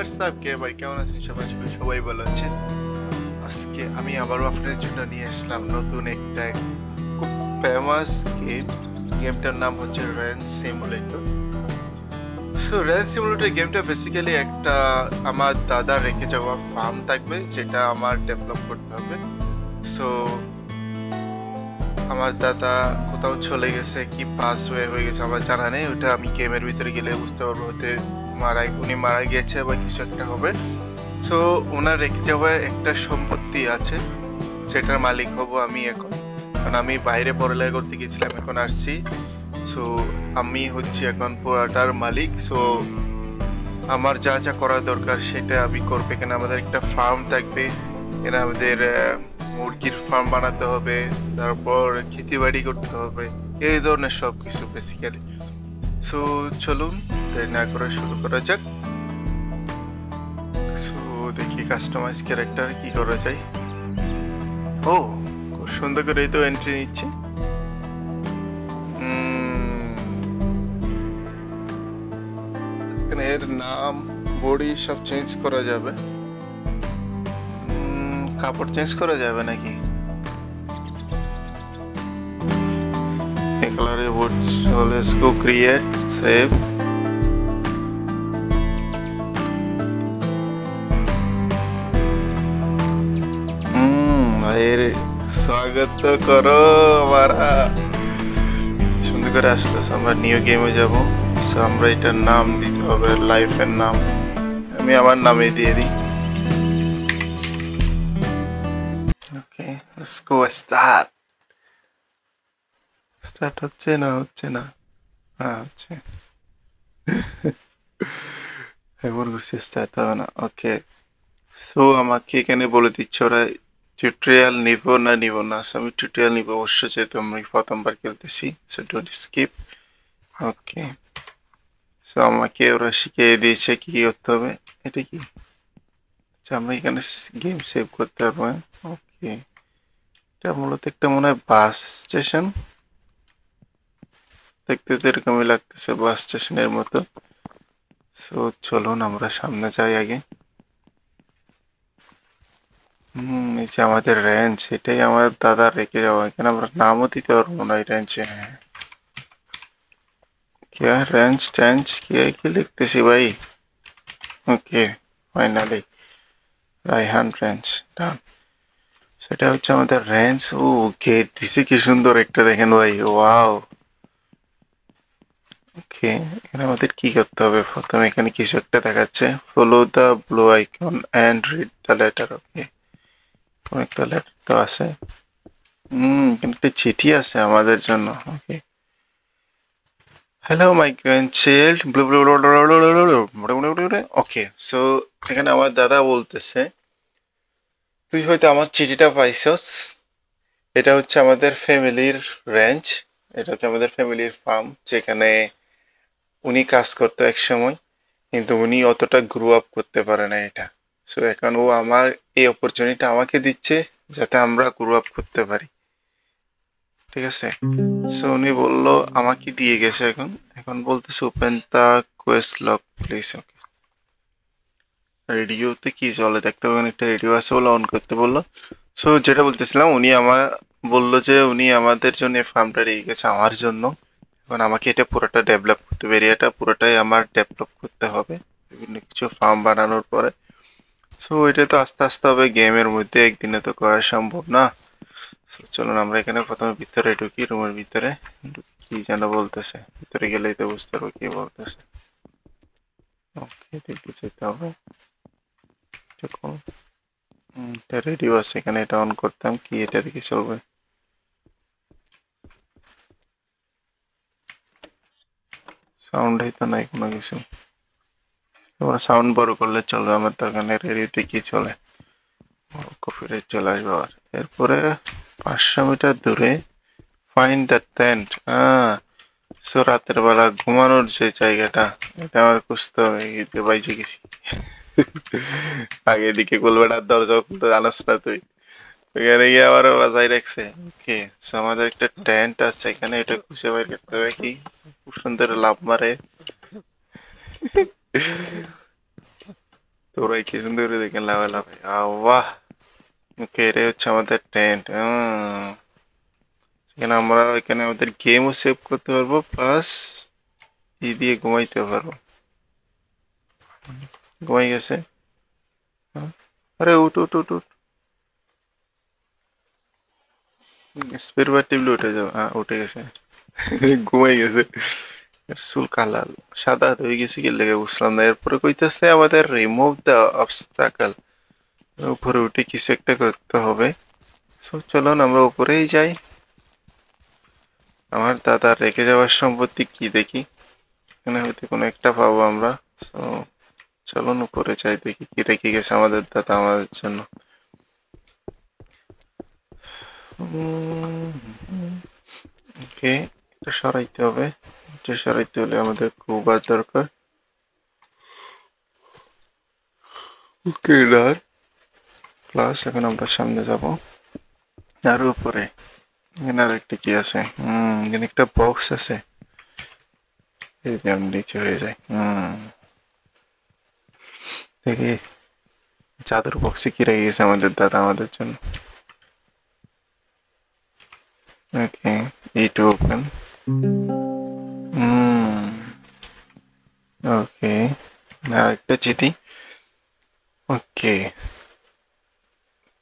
WhatsApp के भाई केमन আছেন সবাই সবাই ভালো আছেন আজকে আমি আবারো আপনাদের জন্য নিয়ে আসলাম নতুন একটা খুব ফেমাস গেম গেমটার নাম হচ্ছে Ranch Simulator so Ranch Simulator গেমটা বেসিক্যালি একটা আমার দাদা রেখে যাওয়া ফার্ম থাকবে যেটা আমার ডেভেলপ করতে হবে সো আমার দাদা কোথাও চলে গেছে কি পাস হয়ে গেছে আমার জানা নেই ওটা আমি গেমের ভিতরে গেলে বুঝতে পারবো হতে মারা গেছে বা কিছু একটা হবে সো ওনার রেখে যাওয়া একটা সম্পত্তি আছে সেটার মালিক হব আমি এখন কারণ আমি বাইরে পড়ালেখা করতে গেছিলাম এখন আসছি সো আমি হচ্ছি এখন পুরাটার মালিক সো আমার যা যা করা দরকার সেটা আমি করবো কেন আমাদের একটা ফার্ম থাকবে এর আমাদের মুরগির ফার্ম বানাতে হবে তারপর খেতিবাড়ি করতে হবে এই ধরনের সব কিছু বেসিক্যালি সো চলুন দেরি না করে শুরু করা যাক সো দেখি কাস্টমাইজ ক্যারেক্টার কি করা যায় ও খুব সুন্দর করে তো এন্ট্রি নিচ্ছে এর নাম বডি সব চেঞ্জ করা যাবে কাপড় চেঞ্জ করা যাবে নাকি color would so let's go create save আরে স্বাগত করো আমারা সুন্দর করে আসলে আমরা নিউ গেমে যাব সো আমরা এটার নাম দিতে হবে লাইফ এর নাম আমি আমার নামে দিয়ে দিই ওকে let's go start স্টার্ট হচ্ছে না হ্যাঁ হচ্ছে এবার বলছি স্টার্ট হবে না ওকে সো আমাকে এখানে বলে দিচ্ছে ওরা টিউটোরিয়াল নিব না নিব না আমি টিউটোরিয়াল নিব অবশ্য যেহেতু আমি প্রথমবার খেলতেছি so don't skip okay so আমাকে ওরা শিখিয়ে দিয়েছে কি করতে হবে এটা কি আচ্ছা আমরা এখানে গেম সেভ করতে পারবো ওকে এটা মূলত একটা মনে হয় বাস স্টেশন দেখতে এরকমই লাগতেছে বাস স্টেশনের মতো সো চলুন আমরা সামনে যাই আগে এই যে আমাদের রেঞ্জ এটাই আমার দাদা রেখে যাওয়া এখানে আমরা নামও দিতে পারবো না এই রেঞ্জে হ্যাঁ কি রেঞ্জ টেঞ্জ কি লিখতেছি ভাই okay finally Raihan ranch done সেটা হচ্ছে আমাদের রেঞ্জ ও গেট দিছে কি সুন্দর একটা দেখেন ভাই ওয়াও ওকে এখানে আমাদের কি করতে হবে প্রথমে এখানে কিছু একটা দেখাচ্ছে follow the blue icon and read the letter okay কোন একটা লেটার তো আছে এখানে একটা চিঠি আছে আমাদের জন্য okay hello my grandchild blue blue okay so এখানে আমার দাদা বলতেছে তুই হয়তো আমার চিঠিটা পাইছস এটা হচ্ছে আমাদের ফ্যামিলির রেঞ্চ এটা হচ্ছে আমাদের ফ্যামিলির ফার্ম যেখানে উনি কাজ করতো এক সময় কিন্তু উনি অতটা গ্রো আপ করতে পারে না এটা সো এখন ও আমার এই অপরচুনিটি আমাকে দিচ্ছে যাতে আমরা গ্রো আপ করতে পারি ঠিক আছে সো উনি বললো আমাকে দিয়ে গেছে এখন এখন বলতেছে open the quest log please okay রেডিওতে কি চলে দেখতে পাবেন একটা রেডিও আছে বলে অন করতে বললো সো যেটা বলতেছিলাম উনি আমার বললো যে উনি আমাদের জন্য ফার্মটা রেখে গেছে আমার জন্য এখন আমাকে এটা পুরোটা ডেভেলপ করতে হবে এরিয়াটা পুরোটাই আমার ডেভেলপ করতে হবে বিভিন্ন কিছু ফার্ম বানানোর পরে সো এটা তো আস্তে আস্তে হবে গেমের মধ্যে একদিনে তো করা সম্ভব না সো চলুন আমরা এখানে প্রথমে ভিতরে ঢুকি রুমের ভিতরে কি যেন বলতেছে ভিতরে গেলেই তো বুঝতে পারবো কি বলতেছে ওকে দেখতে চাইতে হবে এটা রেডিও আছে এখানে এটা অন করতাম কি এটা দেখে চলবে সাউন্ড হইতো নাই কোনো কিছু তোমরা সাউন্ড বড় করলে চলবে আমার দরকার নেই রেডিওতে কি চলে কপিরাইট চলে আসবে আর এরপরে 500 মিটার দূরে ফাইন্ড দ্য টেন্ট হ্যাঁ সো রাতের বেলা ঘুমানোর যে জায়গাটা এটা আমার খুঁজতে হবে বাইজে গেছি আগে দিকে গোলবেটার দরজা খুলতে জানাস না তুই এখানে গিয়ে আবার বাজাই রাখছে ওকে সো আমাদের একটা টেন্ট আছে এখানে এটা খুঁজে বের করতে হবে কি খুব সুন্দর লাভ মারে Turai Kirunduri, they can level up. Awa. Okay, Chama the tent. I can have the game of Sep Koturbo plus Idi Gomai Turbo. Going as a root. Spiritive looter, out as a going as a Sulkalal. Shada, the Vigisical Legos from there. Procuita say, whether remove the obstacle. উপরে কি sector করতে হবে so চলুন আমরা উপরেই যাই আমার দাদা রেখে যাওয়ার সম্পত্তি কি দেখি এখানে হয়তো কোনো একটা পাবো আমরা সো চলুন উপরে যাই দেখি কি রেখে গেছে আমাদের দাদা আমাদের জন্য ওকে এটা সরাইতে হবে এটা সরাইতে হলে আমাদের খুব দরকার ওকে ডার Plus, I can have the Narupore. In a rectius, the nectar box as a young nature is a Chatur boxikira is some of the Data. Okay, it open. Okay, Naracta Okay.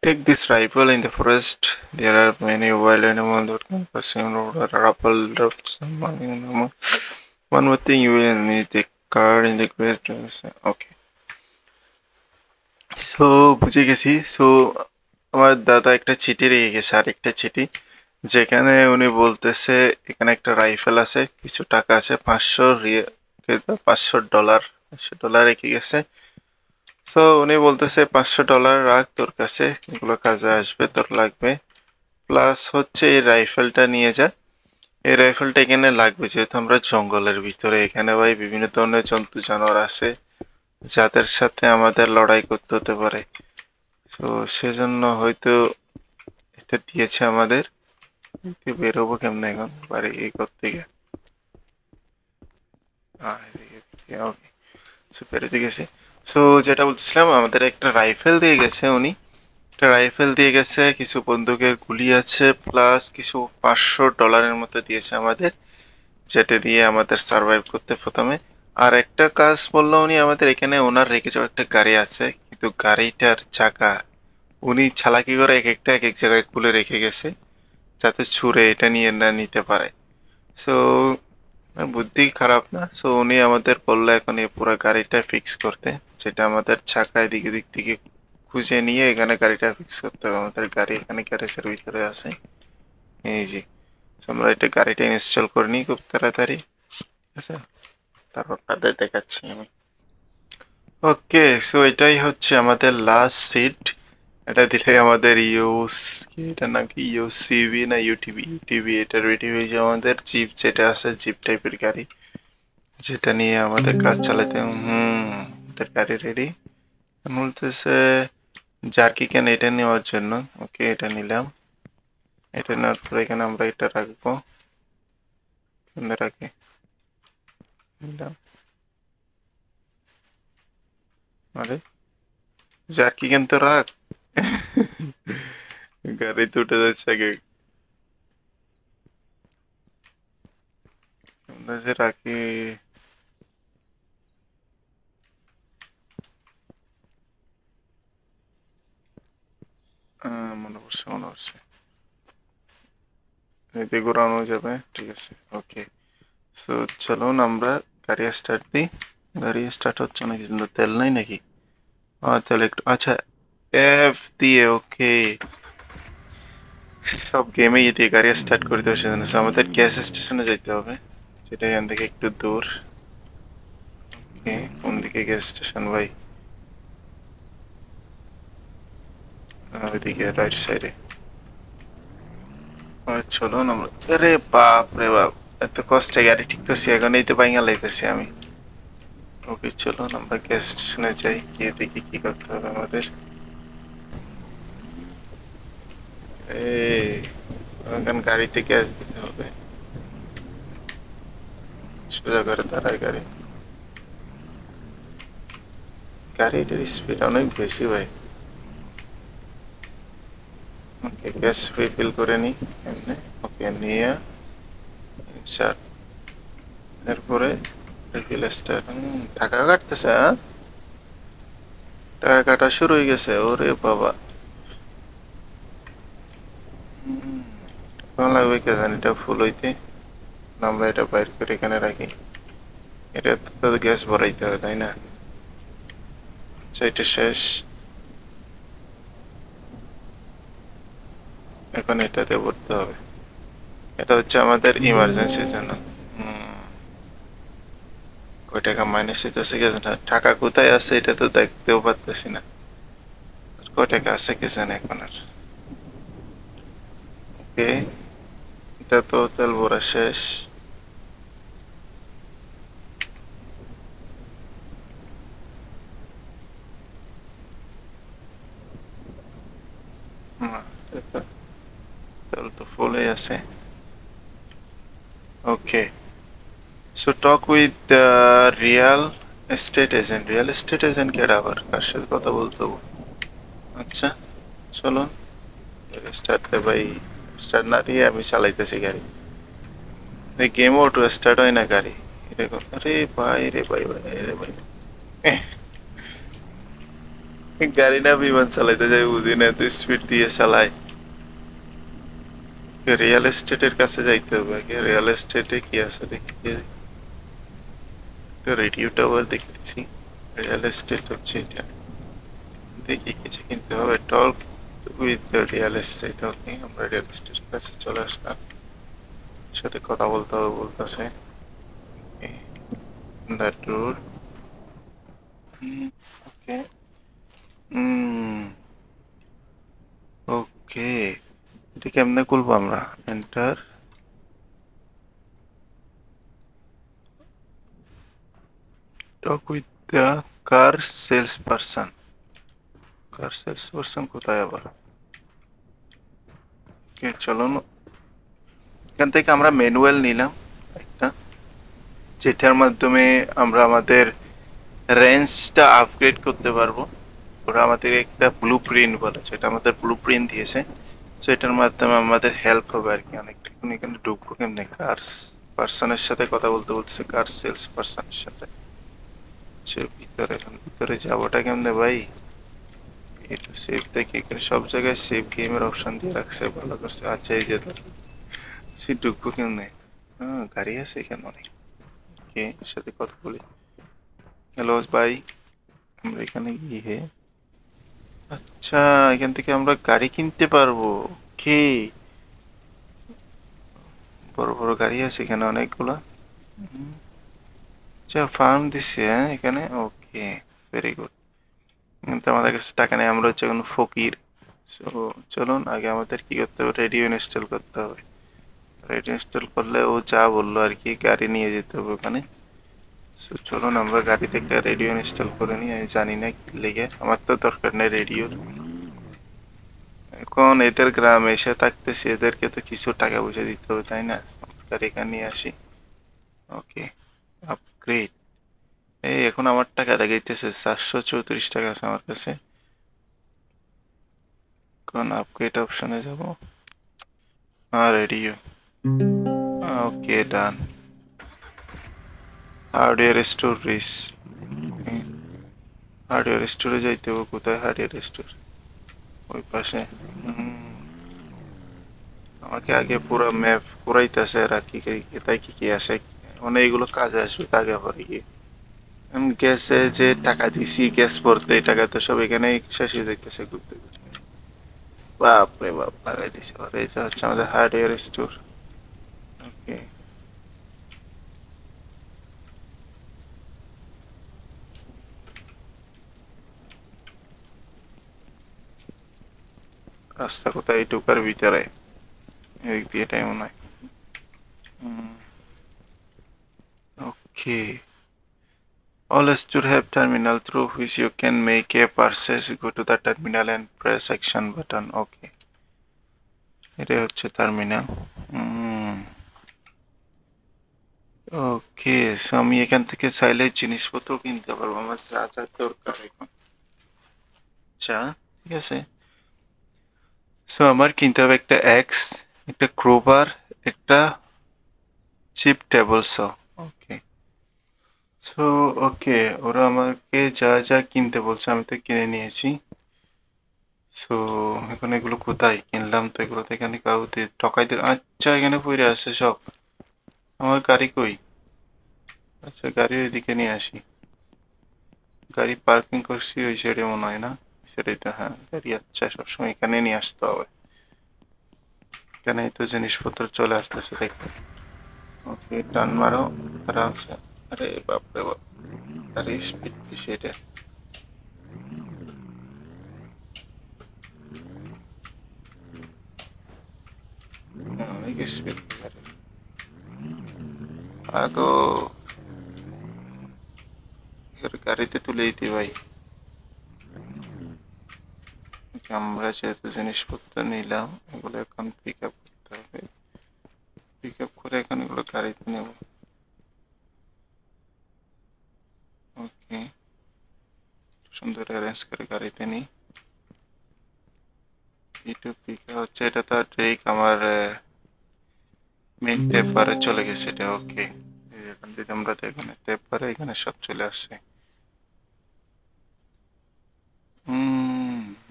Take this rifle in the forest. There are many wild animals that can pursue road or rappel drafts. One more thing you will need a card in the quest. Okay. So, Bujigasi, so our data actor chitty, his character chitty. Jacane univolte say, a connector rifle as a piece of takase, $500. $500 a So, उन्हें बोलते से $500 राख तोर कसे गुलो काजा आजबे तोर लागबे plus होच्छे ए राइफलटा निये जा ए राइफलटा एखाने लागबे जेहेतु आमरा जंगलेर भितरे एखाने भाई विभिन्न धरनेर जन्तु जानवर आछे जादेर साथे आमादेर लड़ाई करते होते पारे सो सेजोन्नो होयतो एटा दियेछे आमादेर एटा बेर होबो केमने एखन बारे ए करते गिये ओके সো পেরেতে গেছে সো যেটা বলছিলাম আমাদের একটা রাইফেল দিয়ে গেছে উনি একটা রাইফেল দিয়ে গেছে কিছু বন্দুকের গুলি আছে প্লাস কিছু $500 এর মতো দিয়েছে আমাদের যেটা দিয়ে আমাদের সারভাইভ করতে প্রথমে আর একটা কাজ বললো উনি আমাদের এখানে ওনার রেখে যাওয়া একটা গাড়ি আছে কিন্তু গাড়িটার চাকা উনি চালাকি করে একটা এক জায়গায় খুলে রেখে গেছে যাতে ছুঁড়ে এটা নিয়ে না নিতে পারে সো বুদ্ধি খারাপ না সো উনি আমাদের বললো এখন এই পুরো গাড়িটা ফিক্স করতে যেটা আমাদের চাকায় দিকে দিক থেকে খুঁজে নিয়ে এখানে গাড়িটা ফিক্স করতে হবে আমাদের গাড়ি এখানে গ্যারেজের ভিতরে আছে এই যে আমরা এটা গাড়িটা ইনস্টল করে নিই খুব তাড়াতাড়ি ঠিক আছে তারপর আপনাদের দেখাচ্ছি আমি ওকে সো এটাই হচ্ছে আমাদের লাস্ট সিট এটা দিলে আমাদের ইউস কি এটা নাকি ইউসিবি না ইউটিবি টিভি এটার ভিডিও এই যে আমাদের জিপ যেটা আছে জিপ টাইপের গাড়ি যেটা নিয়ে আমাদের কাজ চালাতে তার গাড়ি রেডি বলতেছে জার্কি কেন এটা নেওয়ার জন্য ওকে এটা নিলাম এটা না পরে এখানে আমরা এটা রাখবো এখানে রাখি নিলাম আরে জার্কি কেন তো রাখ গাড়ি তো উঠে যাচ্ছে আগে আমাদের রাখি মনে পড়ছে এতে ঘোরানো যাবে ঠিক আছে ওকে সো চলুন আমরা গাড়ি স্টার্ট দিই গাড়ি স্টার্ট হচ্ছে না কিন্তু তেল নাই নাকি তেল একটু আচ্ছা F the okay. Sub game is the area start corridor. Some of that gas station is at the way. Today and the kick to door. Okay, on the gas station way. The right side. Cholo number. Repa, Reva. At the cost, I got it to see. I gonna eat the buying a later Sammy. Okay, Cholo number gas station. I get the kick up to the mother. Hey, I'm going to get the gas. Should I get that? I got it. গাড়িটার speed অনেক বেশি ভাই। ওকে gas refill করে নি এমনি। ওকে নিয়ে insert, এরপরে refill start. টাকা কাটতেছে, টাকা কাটা শুরু হয়ে গেছে। ওরে বাবা লাগবে কে জানি, এটা ফুল হইতে আমরা এটা বাইর করে এখানে রাখি। এটা তো গ্যাস ভরাইতে হবে তাই না? আচ্ছা এটা শেষ, এখন এটাতে ভরতে হবে। এটা হচ্ছে আমাদের ইমার্জেন্সির জন্য। কয় টাকা মাইনাস হইতেছে গেছে না, টাকা কোথায় আছে এটা তো দেখতেও পারতেছি না। কয় টাকা আছে কে জানে এখন আর। ওকে এটা তো তেল ভরা শেষ। তেল তো ফুলই আছে। Okay so talk with real estate agent. Real estate agent কেডা আবার, কার সাথে কথা বলতে হবে? আচ্ছা চলুন স্টার্ট দে ভাই। স্টার্ট না দিয়ে আমি চালাইতেছি গাড়ি, গেমও টু স্টার্ট হয় না গাড়ি। এরকম আরে ভাই রে ভাই ভাই রে ভাই, গাড়ি না বিমান চালাইতে যাই বুঝি না, তুই স্পিড দিয়ে চালাই। রিয়েল এস্টেটের কাছে যাইতে হবে। রিয়েল এস্টেটে কি আছে দেখি, রেডিও টাওয়ার দেখতেছি। রিয়েল এস্টেট হচ্ছে এটা, দেখি কিছু কিনতে হবে। Talk with real estate. Okay আমরা রিয়েল এস্টেটের কাছে চলে আসলাম, সাথে কথা বলতে হবে বলতেছে। ওকে ওকে এটা কেমনে খুলবো আমরা? Enter. Talk with the car sales person. Car sales person কোথায় আবার? ওকে চলুন এখান থেকে আমরা ম্যানুয়াল নিলাম একটা, যেটার মাধ্যমে আমরা আমাদের রেঞ্জটা আপগ্রেড করতে পারবো। ওরা আমাদের একটা ব্লু প্রিন্ট বলেছে, এটা আমাদের ব্লু প্রিন্ট দিয়েছে। সো এটার মাধ্যমে আমাদের হেল্প হবে আর কি অনেকক্ষণ। এখানে ঢুকবো কেমনে? কার পার্সনের সাথে কথা বলতে বলতেছে, কার সেলস পার্সনের সাথে। ভিতরে ভিতরে যাবোটা কেমনে ভাই? একটু সেভ দেখি, এখানে সব জায়গায় সেভ গেমের অপশন দিয়ে রাখছে, ভালো করছে। আচ্ছা এই যে সে ঢুকবো কেমনে? হ্যাঁ গাড়ি আছে এখানে অনেক। ওকে সাথে কথা বলি। হ্যালো ভাই, আমরা এখানে গিয়ে আচ্ছা এখান থেকে আমরা গাড়ি কিনতে পারবো। কে বড় বড় গাড়ি আছে এখানে অনেকগুলা। আচ্ছা ফার্ম দিছে এখানে। Okay very good. কিন্তু আমাদের কাছে টাকা নেই, আমরা হচ্ছে এখন ফকির। সো চলুন আগে আমাদের কি করতে হবে, রেডিও ইনস্টল করতে হবে। রেডিও ইনস্টল করলে ও যা বললো আর কি, গাড়ি নিয়ে যেতে হবে ওখানে। সো চলুন আমরা গাড়ি থেকে রেডিও ইনস্টল করে নিই। আমি জানি না কি লেগে, আমার তো দরকার নেই রেডিওর। এখন এদের গ্রামে এসে থাকতেছি, এদেরকে তো কিছু টাকা পয়সা দিতে হবে তাই না? গাড়ি এখানে নিয়ে আসি। Okay upgrade. এই এখন আমার টাকা দেখাইতেছে 734 টাকা আছে আমার কাছে। এখন আপগ্রেড অপশনে যাব আর radio. Okay done. Hardware storage. Hardware স্টোরে যাইতে হবে। কোথায় হার্ডওয়্যার স্টোর? ওই পাশে। আমাকে আগে পুরো ম্যাপ পুরাইতেছে আর কি, তাই কি কি আসে মানে এগুলো কাজে আসবে আগে। আবার গিয়ে গ্যাসে যে টাকা দিছি গ্যাস ভরতে, এই টাকা তো সব এখানে শেষ হয়ে যাইতেছে ঘুরতে ঘুরতে। বাপরে বাপ লাগাই দিছে। এই যে হচ্ছে আমাদের হার্ডওয়্যার স্টোর। ওকে রাস্তা কোথায়? টুকার ভিতরে এদিক দিয়ে টাইম নাই। Okay all store have terminal through which you can make a purchase. Go to the terminal and press action button. Okay এটা হচ্ছে টার্মিনাল। ওকে সো আমি এখান থেকে চাইলে জিনিসপত্র কিনতে পারবো আমার যা যা দরকার এখন আচ্ছা ঠিক আছে সো আমার কিনতে হবে একটা এক্স একটা ক্রোবার একটা chip table so okay so okay ওরা আমাকে যা যা কিনতে বলছে আমি তো কিনে নিয়েছি সো এখন এগুলো কোথায় কিনলাম তো এগুলো তো এখানে কাউতে ঠকাই দিল আচ্ছা এখানে পড়ে আছে সব আমার গাড়ি কই আচ্ছা গাড়ি ওইদিকে নিয়ে আসি গাড়ি পার্কিং করছি ওই সাইডে মনে হয় না সেটাই তো হ্যাঁ গাড়ি আচ্ছা সবসময় এখানে নিয়ে আসতে হবে এখানে তো জিনিসপত্র চলে আসতেছে দেখবে ওকে টান মারো আরামসে আরে বাপরে বাপ আরে স্পিড বেশি এটা অনেক স্পিড আগো এর গাড়িতে তুলে দিতে ভাই আমরা যেহেতু জিনিসপত্র নিলাম এগুলো এখন পিক আপ করতে হবে পিক আপ করে এখন এগুলো গাড়িতে নেব ওকে সুন্দর অ্যারেঞ্জ করে গাড়িতে নিই এটা পিক আপ হচ্ছে এটা তো ঠিক আমার মেন টেপারে চলে গেছে এটা ওকে এখান থেকে আমরা তো এখানে টেপারে এখানে সব চলে আসছে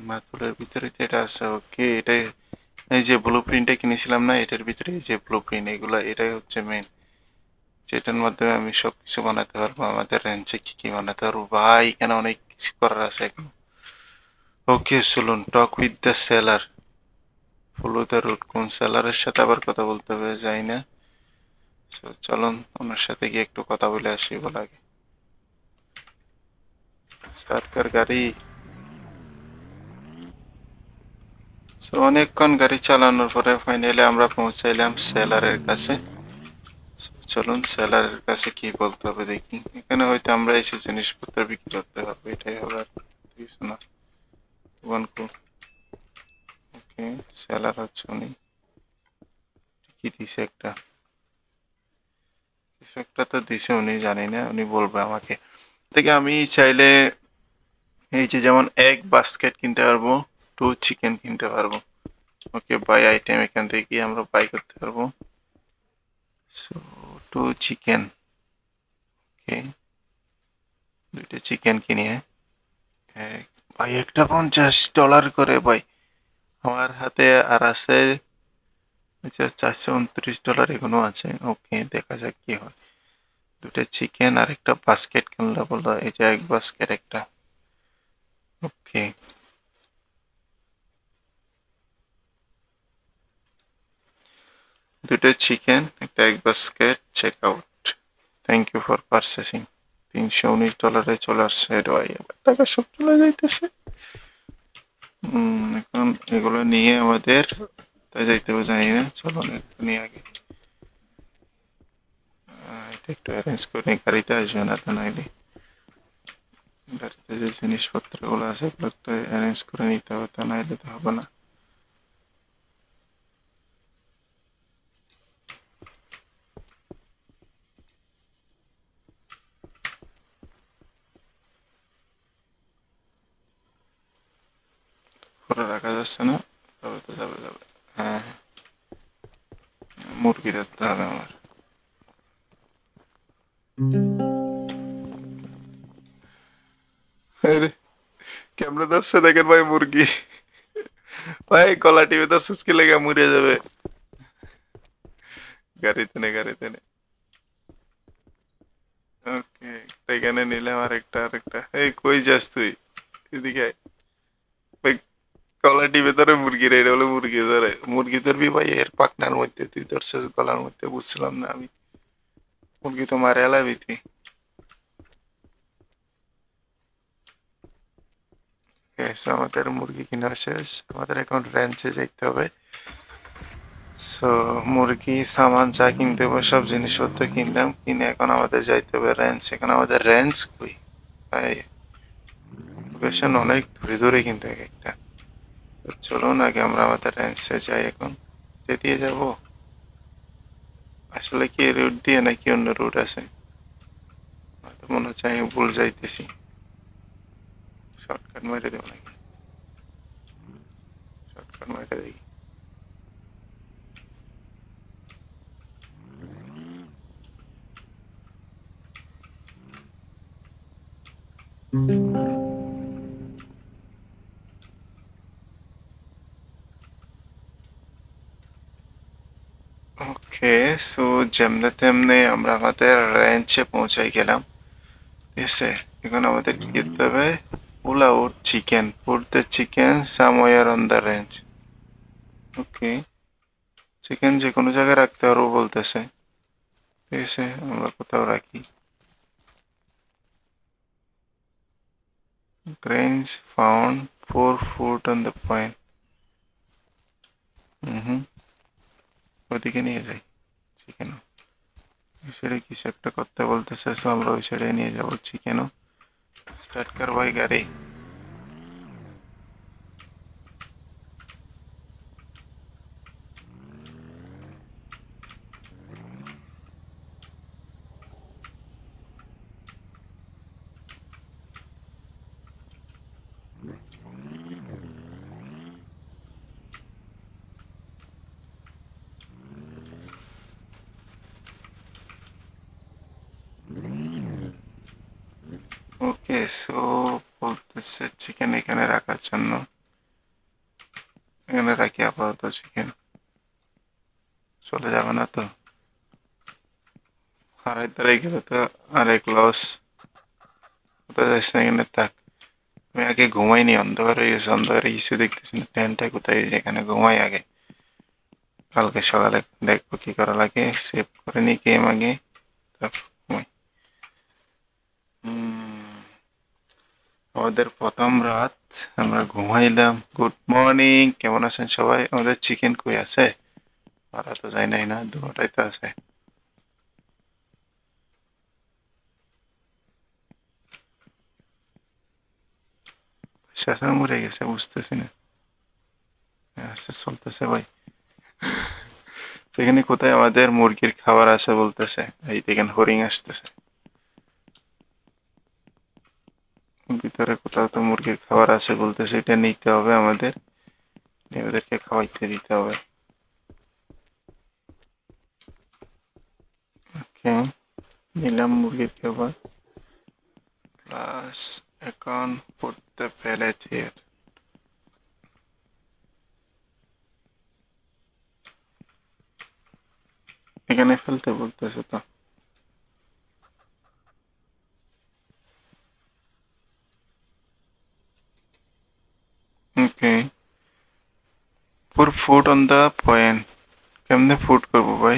মাতুলের ভিতরে তো এটা আছে ওকে এটা এই যে ব্লুপ্রিন্টটা কিনেছিলাম না এটার ভিতরে এই যে ব্লুপ্রিন্ট এগুলা এটাই হচ্ছে মেন যেটার মাধ্যমে আমি সবকিছু বানাতে পারবো আমাদের রেঞ্চে কি কি বানাতে পারবো ভাই এখানে অনেক কিছু করার আছে এখন ওকে চলুন talk with the seller follow the route কোন সেলারের সাথে আবার কথা বলতে হবে যাই না চলুন ওনার সাথে গিয়ে একটু কথা বলে আসি বলা আগে সরকার গাড়ি সো অনেকক্ষণ গাড়ি চালানোর পরে ফাইনালি আমরা পৌঁছাইলাম সেলারের কাছে চলুন সেলারের কাছে কি বলতে হবে দেখি এখানে হয়তো আমরা এসে জিনিসপত্র বিক্রি করতে পারবো এটাই হবে আর কিছু না ওকে সেলার হচ্ছে উনি কি দিছে একটা কিছু একটা তো দিছে উনি জানি না উনি বলবে আমাকে থেকে আমি চাইলে এই যে যেমন এক বাস্কেট কিনতে পারবো 2 চিকেন কিনতে পারবো ওকে বাই আইটেম এখান থেকে আমরা বাই করতে পারবো সো 2 চিকেন ওকে দুটো চিকেন কিনে ভাই একটা $50 করে ভাই আমার হাতে আর আছে আচ্ছা $429 এখনো আছে ওকে দেখা যাক কি হয় দুটো চিকেন আর একটা বাস্কেট কিনলা বলো এই যে এক বাস্কেট একটা ওকে দুটো চিকেন একটা এক basket check out thank you for purchasing $319 চলে আসছে টাকা সব চলে যাইতেছে এখন এগুলো নিয়ে আমাদের তাই যাইতে হবে জানি না চলো নিয়ে আগে এটা একটু অ্যারেঞ্জ করে গাড়িতে আসবে না তো নাইলে গাড়িতে যে জিনিসপত্রগুলো আছে এগুলো একটু অ্যারেঞ্জ করে নিতে হবে তা নাইলে তো হবে না রাখা যাচ্ছে না তবে তো যাবে যাবে হ্যাঁ মুরগি ধরতে হবে আমার ক্যামেরা ধরছে দেখেন ভাই মুরগি ভাই কলা টিভি ধরছে কি লেগে মরে যাবে গাড়িতে নে ওকে এখানে নিলাম আরেকটা এই কই যাস তুই এদিকে গলার ডিবে ধরে মুরগির এটা হলো মুরগি ধরে মুরগি ধরবি ভাই এর পাকনার মধ্যে তুই ধরছিস গলার মধ্যে বুঝছিলাম না আমি মুরগি তো মারে এলাবি তুই আমাদের মুরগি কিনা শেষ আমাদের এখন রেঞ্চে যাইতে হবে সো মুরগি সামান যা কিনতে হবে সব জিনিসপত্র কিনলাম কিনে এখন আমাদের যাইতে হবে রেঞ্চ এখন আমাদের রেঞ্চ কই ভাই লোকেশন অনেক দূরে দূরে কিনতে হবে একটা চলুন আগে আমরা আমাদের রেঞ্চে যাই এখন দিয়ে যাবো আসলে কি রুট দিয়ে নাকি অন্য রুট আছে তো মনে চাই ভুল যাইতেছি শর্টকাট মেরে দেব নাকি শর্টকাট মেরে দেই Okay, so Jemnatemne Amra Mater Ranch Ponchai Gelam. Yes, you can have the pull out chicken. Put the chicken somewhere on the ranch. Okay. Chicken Jekonujaga Rakta Rubal the same. Yes, Amrakutaraki. Grains found 4 foot on the point. ওদিকে নিয়ে যাই chicken সেটা কি একটা করতে বলতেছে so আমরা ওই সাইডে নিয়ে যাব চিকেন স্টার্ট কর ভাই গাড়ি So this chicken I can raka channel and raki about the chicken so let's have another all right the regular are close the second attack we are going go any on the race on the issue that is in the tent I could I can go my again I'll get shot like that cookie girl like a sip for any game again আমাদের প্রথম রাত আমরা ঘুমাইলাম good morning কেমন আছেন সবাই আমাদের chicken কই আছে আমরা তো জানি নাই না দুটোই তো আছে শাসা মরে গেছে বুঝতেছি না আচ্ছা চলতেছে ভাই সেখানে কোথায় আমাদের মুরগির খাবার আছে বলতেছে এই দেখেন হরিং আসতেছে ভিতরে কোথাও তো মুরগির খাবার আছে বলতেছে এটা নিতে হবে আমাদের এদেরকে খাওয়াইতে দিতে হবে ওকে নিলাম মুরগির খাবার প্লাস এখন put the pellet here এখানে ফেলতে বলতেছে তো Okay. Put food on the point. Can the food go by?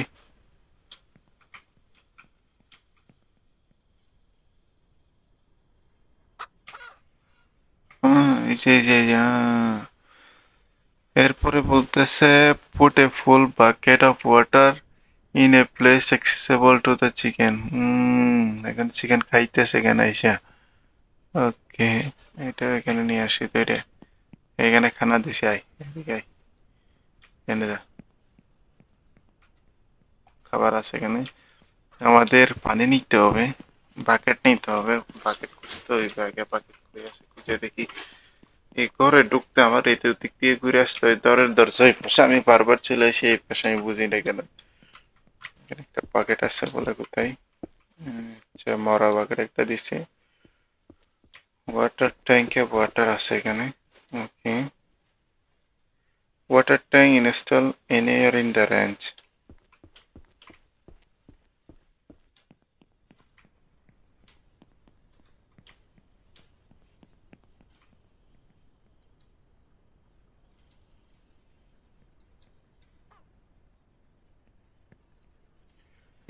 Yeah. Airport says put a full bucket of water in a place accessible to the chicken. Again, chicken kaites again, Aisha. Okay. It again, Yashi today. I'm going to cut this guy. I'm going to cut this guy. Okay. Water tank installed anywhere in the ranch.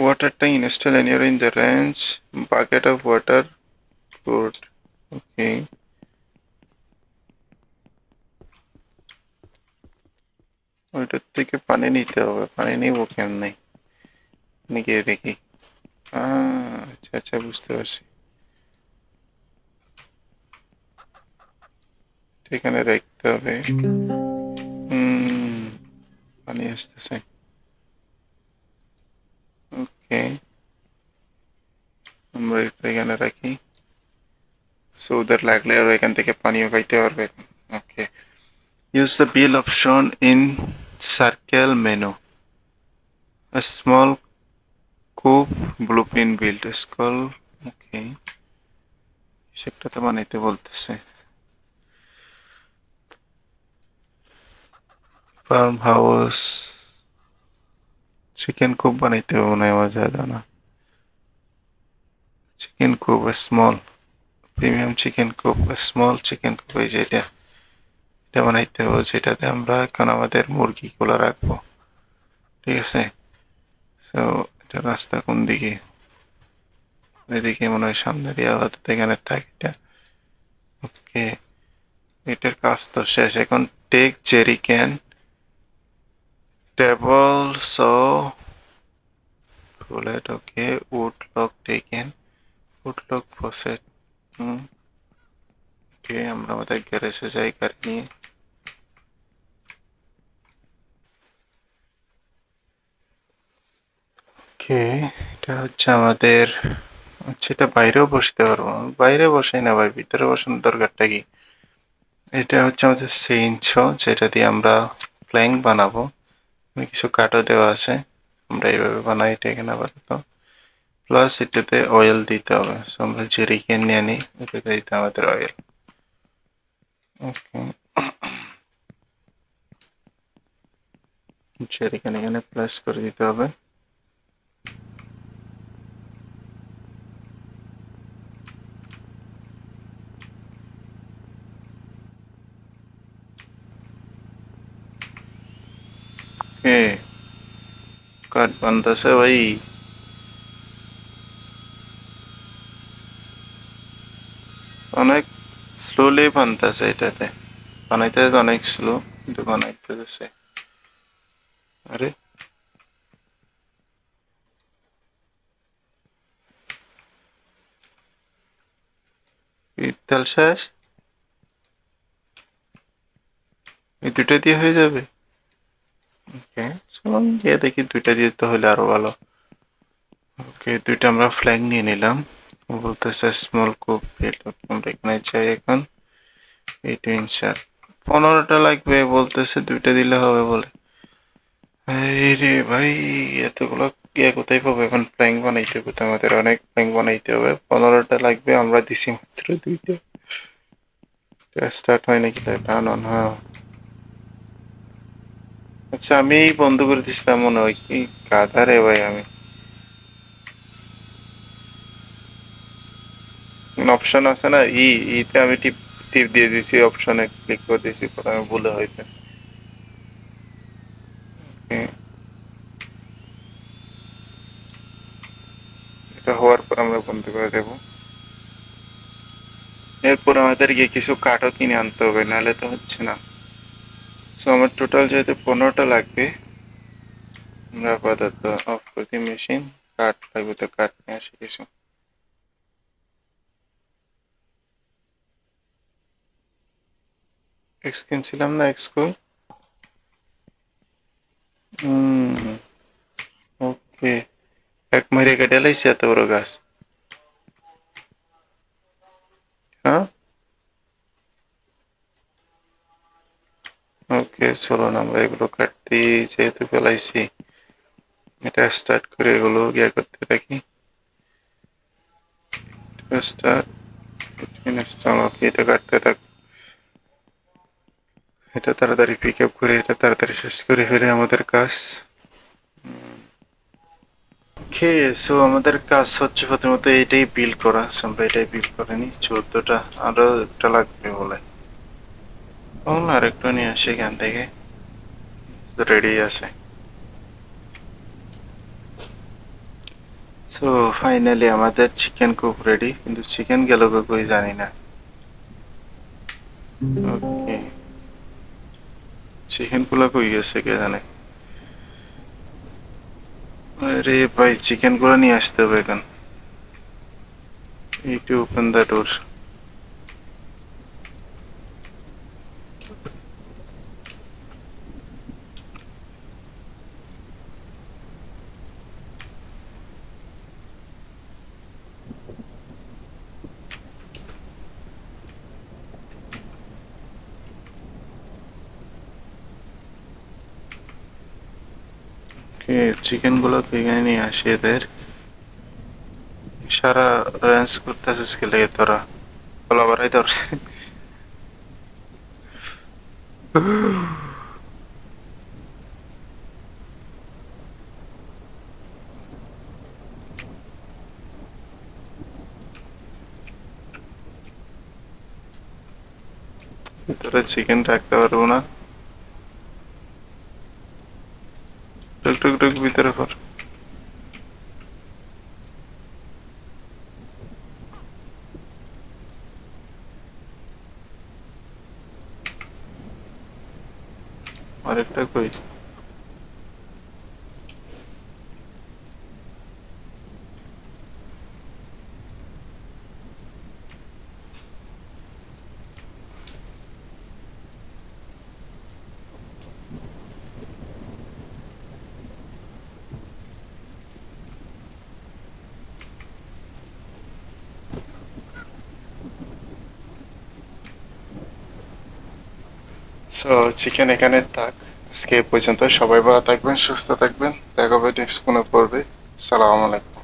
Water tank installed anywhere in the ranch. Bucket of water. Good. Okay. I take a panini to panini book and name. Nigga, ah, Chacha Busters. Take an erect away. Funny as the same. Okay, আমরা এখানে রাখি so that লাগলে আর এখান থেকে পানিও খাইতে পারবে okay use the bill option in circle menu a small cube blueprint build skull okay সেটা তো বানাইতে বলতেছে farmhouse chicken coop banaite ho na aaj zyada na chicken coop small premium chicken coop small chicken coop ei je eta banaite ho jetate amra ekhon amader murgi gulo rakhbo ঠিক আছে so eta rasta kon dike edike mone hoy samne diye alat ekhane thak eta okay etar kaj to shesh ekhon take cherry can table saw bullet okay wood log taken wood log faucet okay amra amader garage e jai kar niye okay eta hocche amader accha eta baireo boshte parbo baire boshai na bhai bhitore boshanon dorkar ta ki eta hocche amader cinch jeta diye amra plank banabo কিছু কাটা দেওয়া আছে আমরা এইভাবে বানাই এটা এখানে আপাতত প্লাস এটাতে অয়েল দিতে হবে সো আমরা জেরিক্যান নিয়ে নেই এটাতে দিতে আমাদের অয়েল ওকে জেরিক্যান এখানে প্লাস করে দিতে হবে Okay, cut banta se bhai. Onek slowly banta se eta the. Banaite to onek slow, kintu banaite se. Are pital shesh. Ei dute diye hoye jabe. Okay, so ये देखिए दुटा दिए तो होले आरो वाला। Okay, दुटा हमरा flag नहीं निलाम। वो बोलता है small को build हम देखना चाहिए कौन? Eight incher। फोन और टा लाइक वे बोलते हैं दुटा दिला होवे बोले। अरे भाई ये तो गुलाब ये कुताई पर वेपन flag बनाई थी कुताई मत रहने flag बनाई थी होवे। फोन और टा लाइक वे हमरा दिसी मत रहे दुटा। तो start होने के लिए plan on हाँ। আচ্ছা আমি বন্ধ করে দিছিলাম মনে হয় কি গাধা রে ভাই আমি কোন অপশন আছে না ই ইতে আমি টিপ দিয়ে দিছি অপশনে ক্লিক করে দিছি পরে আমি ভুলে হইছে ওকে এটা হওয়ার পর আমরা বন্ধ করে দেব এরপর আমাদের কিছু কাঠও কিনে আনতে হবে নালে তো হচ্ছে না So, our total is 15 লাগবে আমরা আপাতত অফ করে দি মেশিন কাট লাগবে তো কাট নিয়ে আসি কিছু এক্স কিনছিলাম না এক্স কো ওকে এক মারি কাটালাইছে এত বড় গাছ হ্যাঁ Okay, so now we will cut the JTPLIC. Let us start Kurego. Start between a stomach, it got that. It a tartary pickup, create a tartary skurry, mother cast. Okay, so mother cast such for the day build Kora, some day build for any chota, other talak people. Oh, I reckon you shake and take it. It's ready, yes. So finally, I'm at the chicken coop ready. In the chicken galogo is anina. Okay. Chicken gulago, yes, again. Ready by chicken gulani as the wagon. Need to open the door. Okay, chicken gulo kigane niye ashe eder ishara ranch korteches ke lege tora bola barai dor itore chicken rakhte parbo na tuk bhitore par আরেকটা কই So, chicken এখানে থাক আজকে পর্যন্ত সবাই ভালো থাকবেন সুস্থ থাকবেন দেখা হবে নেক্সট কোন পর্বে আসসালামু আলাইকুম